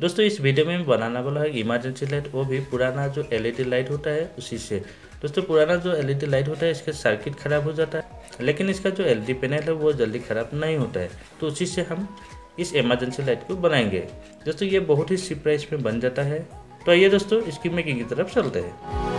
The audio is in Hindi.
दोस्तों इस वीडियो में बनाने वाला है इमरजेंसी लाइट, वो भी पुराना जो एलईडी लाइट होता है उसी से। दोस्तों पुराना जो एलईडी लाइट होता है इसका सर्किट खराब हो जाता है, लेकिन इसका जो एलईडी पैनल है वो जल्दी खराब नहीं होता है, तो उसी से हम इस इमरजेंसी लाइट को बनाएंगे। दोस्तों ये बहुत ही सी प्राइस में बन जाता है। तो आइए दोस्तों इसकी मेकिंग की तरफ चलते हैं।